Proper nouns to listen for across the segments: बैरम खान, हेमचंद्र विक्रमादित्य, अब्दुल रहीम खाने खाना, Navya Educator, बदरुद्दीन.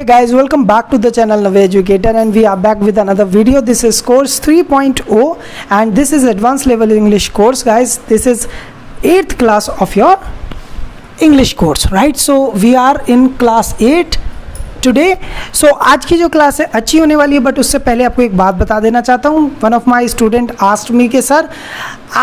Hey guys, welcome back to the channel Navya Educator, and we are back with another video. This is course 3.0 and this is advanced level English course, guys. This is 8th class of your English course, right? So we are in class 8 today so आज की जो class है अच्छी होने वाली है, but उससे पहले आपको एक बात बता देना चाहता हूँ. One of my student asked me के सर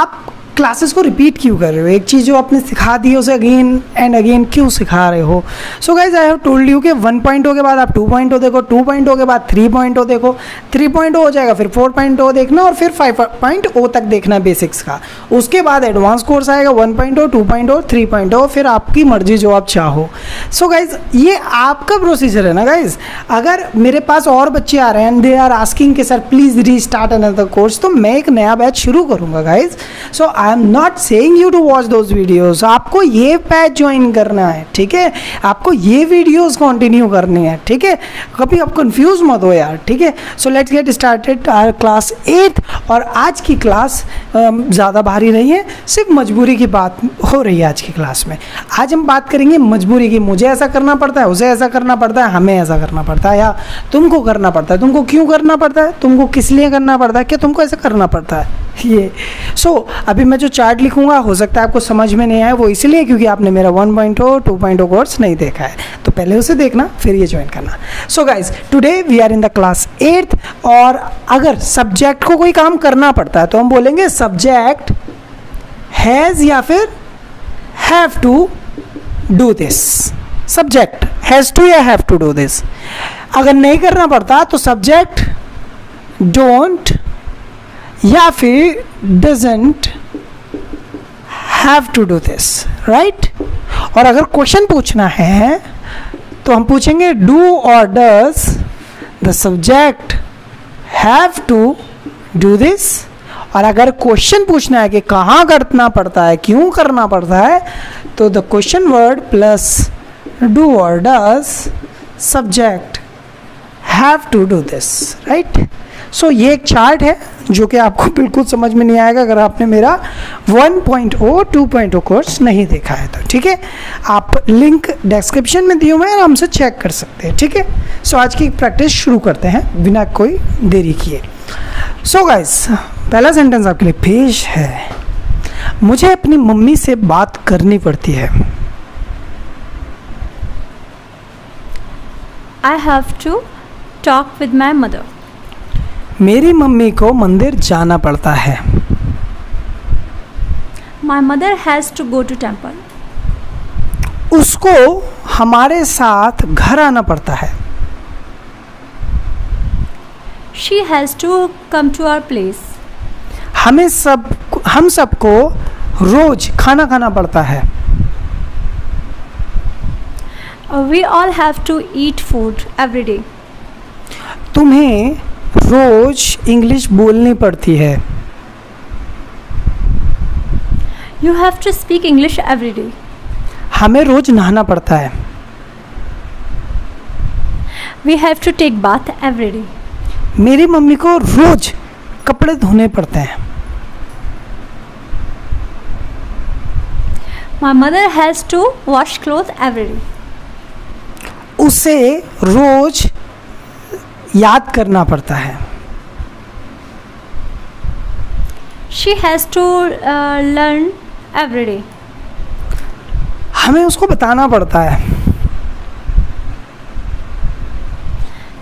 आप क्लासेस को रिपीट क्यों कर रहे हो, एक चीज़ जो आपने सिखा दी है उसे अगेन एंड अगेन क्यों सिखा रहे हो. So guys I have told you कि 1.0 के बाद आप 2.0 देखो, 2.0 के बाद 3.0 देखो, 3.0 हो जाएगा फिर 4.0 देखना और फिर 5.0 तक देखना बेसिक्स का. उसके बाद एडवांस कोर्स आएगा 1.0, 2.0, 3.0, फिर आपकी मर्जी जो आप चाहो. सो गाइज ये आपका प्रोसीजर है ना गाइज. अगर मेरे पास और बच्चे आ रहे हैं एंड दे आर आस्किंग कि sir please restart another course, तो मैं एक नया बैच शुरू करूँगा guys. So I am not saying you to watch those videos. आपको ये बैच ज्वाइन करना है, ठीक है. आपको ये वीडियोज़ कंटिन्यू करनी है, ठीक है. कभी आप कंफ्यूज मत हो यार, ठीक है. So let's get started our class 8. और आज की क्लास ज़्यादा भारी नहीं है, सिर्फ मजबूरी की बात हो रही है आज की क्लास में. आज हम बात करेंगे मजबूरी की. मुझे ऐसा करना पड़ता है, उसे ऐसा करना पड़ता है, हमें ऐसा करना पड़ता है, या तुमको करना पड़ता है, तुमको क्यों करना पड़ता है, तुमको किस लिए करना पड़ता है, क्या तुमको ऐसा करना पड़ता है ये. सो अभी मैं जो चार्ट लिखूंगा हो सकता है आपको समझ में नहीं आए, वो इसलिए क्योंकि आपने मेरा 1.0 2.0 कोर्स नहीं देखा है. तो पहले उसे देखना फिर ये ज्वाइन करना. So guys today we are in the class 8. और अगर सब्जेक्ट को कोई काम करना पड़ता है तो हम बोलेंगे सब्जेक्ट हैज़ या फिर have to do this. Subject has to या हैव टू डू दिस. अगर नहीं करना पड़ता तो सब्जेक्ट डोंट या फिर doesn't have to do this, right. और अगर क्वेश्चन पूछना है तो हम पूछेंगे डू और does the subject have to do this. और अगर क्वेश्चन पूछना है कि कहाँ करना पड़ता है, क्यों करना पड़ता है, तो the question word plus do और does subject have to do this, right. So ये एक चार्ट है जो कि आपको बिल्कुल समझ में नहीं आएगा अगर आपने मेरा 1.0 2.0 कोर्स नहीं देखा है तो, ठीक है. आप लिंक डिस्क्रिप्शन में दिए हुए हैं, आराम से चेक कर सकते हैं, ठीक है. सो आज की प्रैक्टिस शुरू करते हैं बिना कोई देरी किए. सो गाइज पहला सेंटेंस आपके लिए पेश है. मुझे अपनी मम्मी से बात करनी पड़ती है. I have to talk with my mother. मेरी मम्मी को मंदिर जाना पड़ता है. My mother has to go to temple. उसको हमारे साथ घर आना पड़ता है. She has to come to our place. हम सबको रोज खाना खाना पड़ता है. We all have to eat food every day. तुम्हें रोज इंग्लिश बोलनी पड़ती है. You have to speak English every day. हमें रोज नहाना पड़ता है. We have to take bath every day. मेरी मम्मी को रोज कपड़े धोने पड़ते हैं. My mother has to wash cloth every day. उसे रोज याद करना पड़ता है. She has to learn every day. हमें उसको बताना पड़ता है.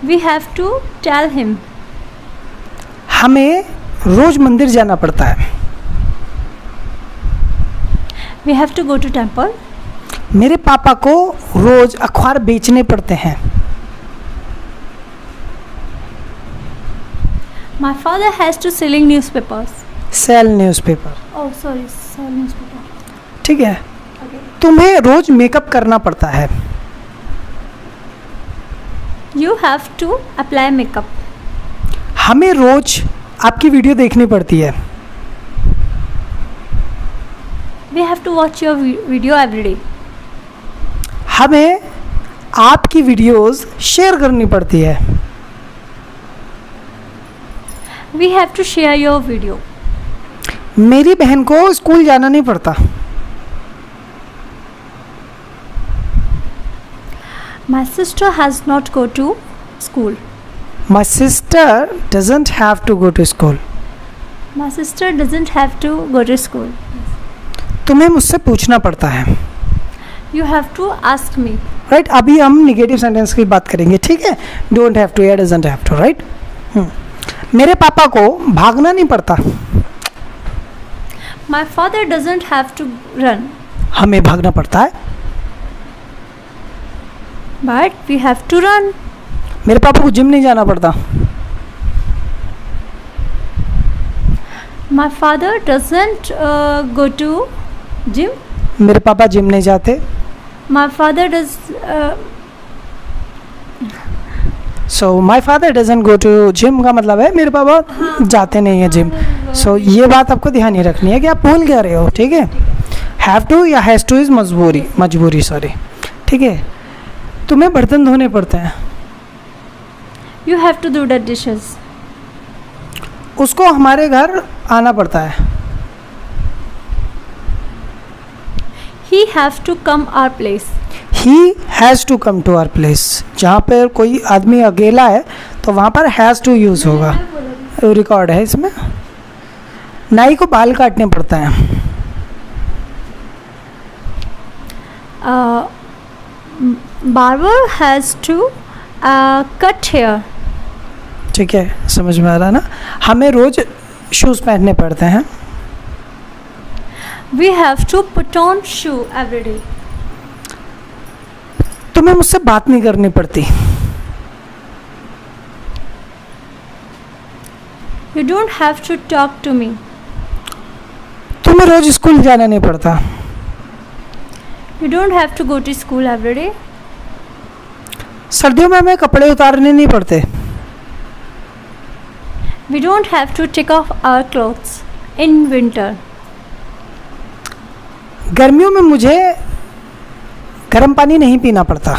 We have to tell him. हमें रोज मंदिर जाना पड़ता है. We have to go to temple. मेरे पापा को रोज अखबार बेचने पड़ते हैं. My father has to selling newspapers. Sell newspaper. Oh sorry, sell newspaper. ठीक है. Okay. तुम्हें रोज मेकअप करना पड़ता है. You have to apply makeup. हमें रोज आपकी वीडियो देखनी पड़ती है. We have to watch your video every day. हमें आपकी वीडियोस शेयर करनी पड़ती है. We have to share your video. मेरी बहन को स्कूल जाना नहीं पड़ता. My sister has not go to school. My sister doesn't have to go to school. My sister doesn't have to go to school. तुम्हें मुझसे पूछना पड़ता है. You have to ask me. Right? अभी हम नेगेटिव सेंटेंस की बात करेंगे, ठीक है? Don't have to या doesn't have to, right? मेरे पापा को भागना नहीं पड़ता. My father doesn't have to run. हमें भागना पड़ता है. But we have to run. मेरे पापा को जिम नहीं जाना पड़ता. My father doesn't go to gym. मेरे पापा जिम नहीं जाते. My father does. So my father doesn't go to gym का मतलब है मेरे पापा जाते नहीं हैं जिम. So ये बात आपको ध्यान ही रखनी है कि आप भूल क्या रहे हो, ठीक है? Have to या has to is मजबूरी सॉरी, ठीक है? तुम्हें बर्तन धोने पड़ते हैं. You have to do the dishes. उसको हमारे घर आना पड़ता है. He has to come our place. He has to come to our place. जहाँ पर कोई आदमी अकेला है तो वहाँ पर has to use होगा. रिकॉर्ड है इसमें. नाई को बाल काटने पड़ते हैं. Barber has to cut hair. ठीक है, समझ में आ रहा ना? हमें रोज शूज़ पहनने पड़ते हैं. We have to put on shoe every day. तुम्हें मुझसे बात नहीं करनी पड़ती. You don't have to talk to me. तुम्हें रोज स्कूल जाना नहीं पड़ता. You don't have to go to school every day. सर्दियों में हमें कपड़े उतारने नहीं पड़ते. We don't have to take off our clothes in winter. गर्मियों में मुझे गर्म पानी नहीं पीना पड़ता.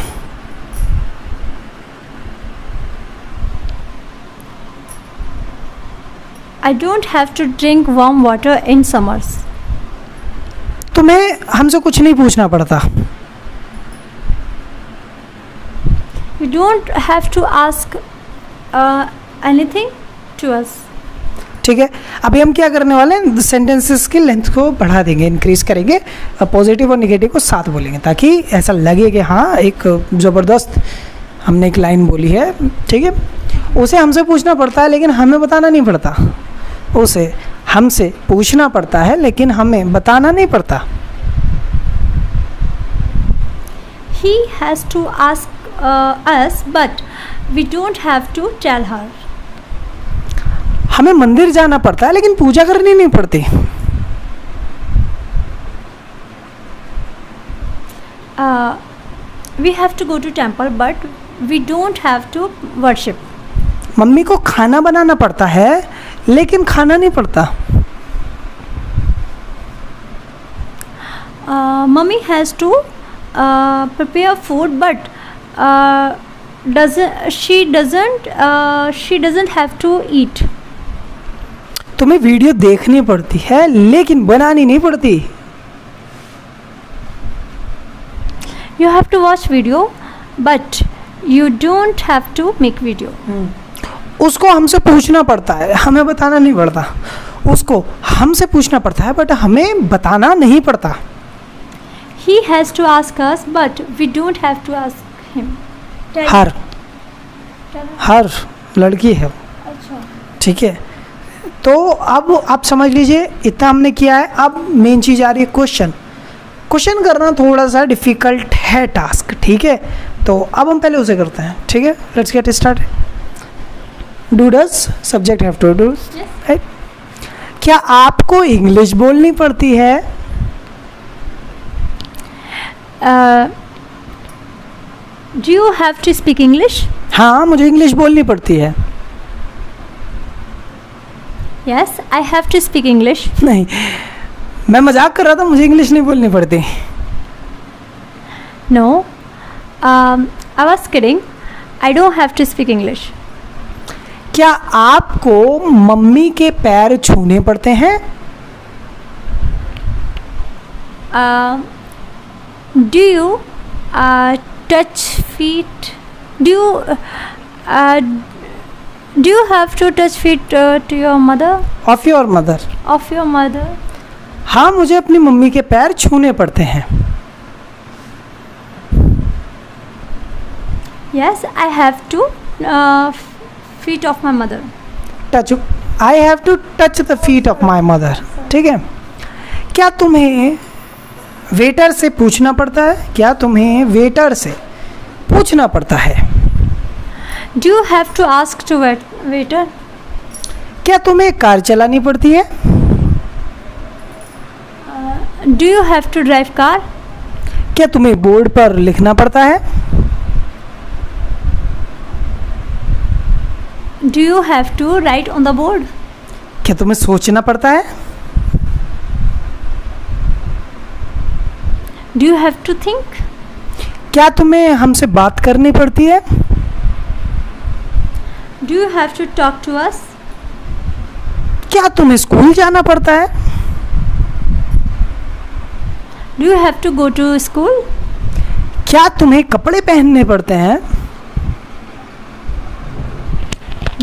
I don't have to drink warm water in summers. तुम्हें हमसे कुछ नहीं पूछना पड़ता. You don't have to ask anything to us. ठीक है, अभी हम क्या करने वाले हैं? सेंटेंसेस की लेंथ को बढ़ा देंगे, इंक्रीज करेंगे, पॉजिटिव और नेगेटिव को साथ बोलेंगे ताकि ऐसा लगे कि हाँ एक ज़बरदस्त हमने एक लाइन बोली है, ठीक है? उसे हमसे पूछना पड़ता है लेकिन हमें बताना नहीं पड़ता. उसे हमसे पूछना पड़ता है लेकिन हमें बताना नहीं पड़ता. He has to ask us, but we don't have to tell her. हमें मंदिर जाना पड़ता है लेकिन पूजा करनी नहीं पड़ती. We have to go to temple, but we don't have to worship. Mummy को खाना बनाना पड़ता है लेकिन खाना नहीं पड़ता. Mummy has to prepare food, but she doesn't have to eat. तुम्हें वीडियो देखनी पड़ती है लेकिन बनानी नहीं पड़ती. You have to watch video, but you don't have to make video. उसको हमसे पूछना पड़ता है, हमें बताना नहीं पड़ता. उसको हमसे पूछना पड़ता है बट हमें बताना नहीं पड़ता. He has to ask us, but we don't have to ask him. हर लड़की है, अच्छा, ठीक है? तो अब आप समझ लीजिए, इतना हमने किया है. अब मेन चीज़ आ रही है क्वेश्चन. क्वेश्चन करना थोड़ा सा डिफ़िकल्ट है टास्क, ठीक है? तो अब हम पहले उसे करते हैं, ठीक है? Let's get started. Do does subject have to do? Yes. Right? क्या आपको इंग्लिश बोलनी पड़ती है? Do you have to speak English? हाँ, मुझे इंग्लिश बोलनी पड़ती है. Yes, I have to speak English. नहीं, मैं मजाक कर रहा था, मुझे इंग्लिश नहीं बोलनी पड़ती. No, I was kidding. I don't have to speak English. क्या आपको मम्मी के पैर छूने पड़ते हैं? Do you touch feet? Do you have to touch feet to your mother? Of your mother. Of your mother. हाँ, मुझे अपनी मम्मी के पैर छूने पड़ते हैं. Yes, I have to feet of my mother. Touch. I have to touch the feet of my mother. ठीक है. क्या तुम्हें वेटर से पूछना पड़ता है? क्या तुम्हें वेटर से पूछना पड़ता है? Do you have to ask to waiter? क्या तुम्हें कार चलानी पड़ती है? Do you have to drive car? क्या तुम्हें बोर्ड पर लिखना पड़ता है? Do you have to write on the board? क्या तुम्हें सोचना पड़ता है? Do you have to think? क्या तुम्हें हमसे बात करनी पड़ती है? Do you have to talk to us? क्या तुम्हें स्कूल जाना पड़ता है? Do you have to go to school? क्या तुम्हें कपड़े पहनने पड़ते हैं?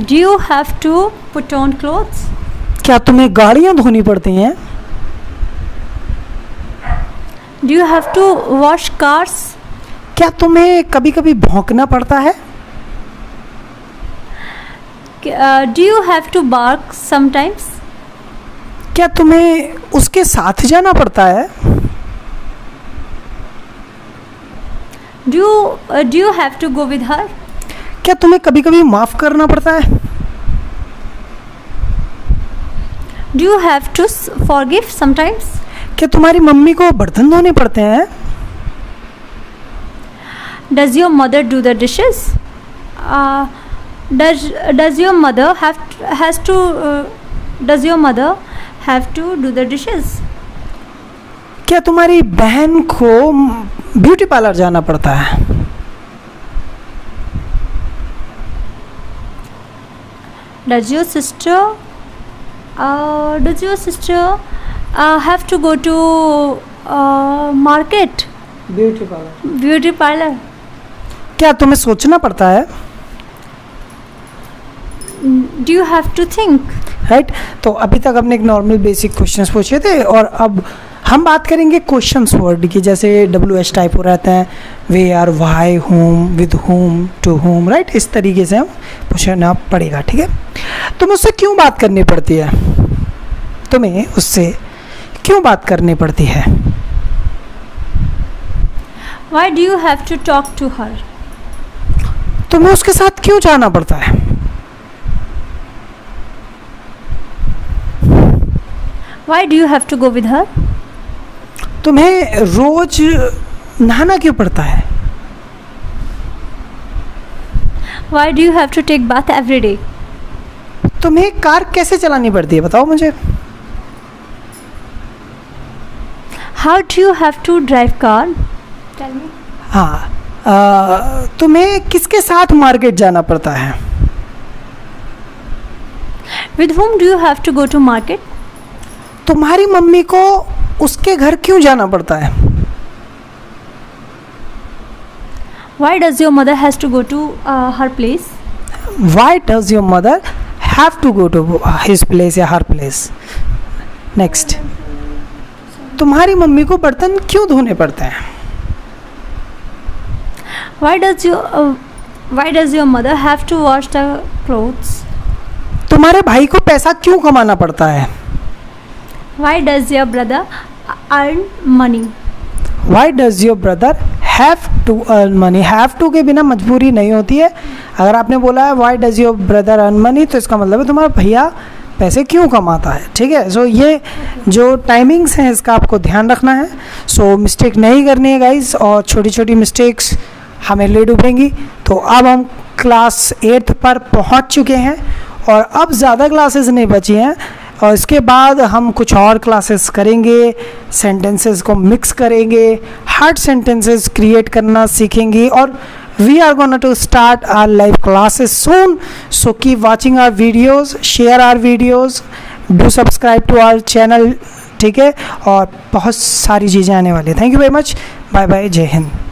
Do you have to put on clothes? क्या तुम्हें गाड़ियाँ धोनी पड़ती हैं? Do you have to wash cars? क्या तुम्हें कभी-कभी भौंकना पड़ता है? Do you have to bark sometimes? क्या तुम्हें उसके साथ जाना पड़ता है? Do you have to go with her? क्या तुम्हें कभी-कभी माफ करना पड़ता है? Do you have to forgive sometimes? क्या तुम्हारी मम्मी को बर्तन धोने पड़ते हैं? Does your mother do the dishes? Does your mother have to do the dishes? क्या तुम्हारी बहन को ब्यूटी पार्लर जाना पड़ता है? Does your sister have to go to market? Beauty parlor. क्या तुम्हें सोचना पड़ता है? Do you have to think? Right. तो अभी तक हमने एक नॉर्मल बेसिक क्वेश्चंस पूछे थे और अब हम बात करेंगे क्वेश्चंस वर्ड की, जैसे WH टाइप हो रहते हैं, where, why, whom, with whom, to whom, right? इस तरीके से हम पूछना पड़ेगा. ठीक है, तुम्हें उससे क्यों बात करनी पड़ती है? तुम्हें उससे क्यों बात करनी पड़ती है? Why do you have to talk to her? तुम्हें उसके साथ क्यों जाना पड़ता है? Why do you have to go with her? तुम्हें रोज नहाना क्यों पड़ता है? Why do you have to take bath every day? तुम्हें कार कैसे चलानी पड़ती है, बताओ मुझे? How do you have to drive car? Tell me. हाँ, तुम्हें किसके साथ मार्केट जाना पड़ता है? With whom do you have to go to market? तुम्हारी मम्मी को उसके घर क्यों जाना पड़ता है? Why does your mother has to go to her place? Why does your mother have to go to his place या her place? Next. तुम्हारी मम्मी को बर्तन क्यों धोने पड़ते हैं? Why does your mother have to wash the clothes? तुम्हारे भाई को पैसा क्यों कमाना पड़ता है? Why does your brother earn money? Why does your brother have to earn money? Have to के बिना मजबूरी नहीं होती है. अगर आपने बोला है why does your brother earn money, तो इसका मतलब है तुम्हारा भैया पैसे क्यों कमाता है. ठीक है, सो ये जो टाइमिंग्स हैं इसका आपको ध्यान रखना है. सो मिस्टेक नहीं करनी है गाइज, और छोटी छोटी मिस्टेक्स हमें ले डूबेंगी. तो अब हम क्लास 8 पर पहुँच चुके हैं और अब ज़्यादा क्लासेज नहीं बची हैं, और इसके बाद हम कुछ और क्लासेस करेंगे, सेंटेंसेस को मिक्स करेंगे, हार्ड सेंटेंसेस क्रिएट करना सीखेंगे, और we are gonna to start our live classes soon. So keep watching our videos, share our videos, do subscribe to our channel. ठीक है, और बहुत सारी चीज़ें आने वाली. Thank you very much, bye bye, जय हिंद.